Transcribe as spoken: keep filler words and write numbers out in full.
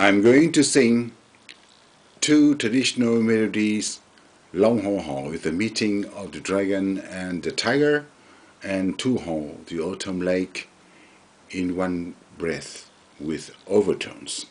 I'm going to sing two traditional melodies, Long Hổ Hội, the meeting of the dragon and the tiger, and Thu Hồ, the autumn lake, in one breath with overtones.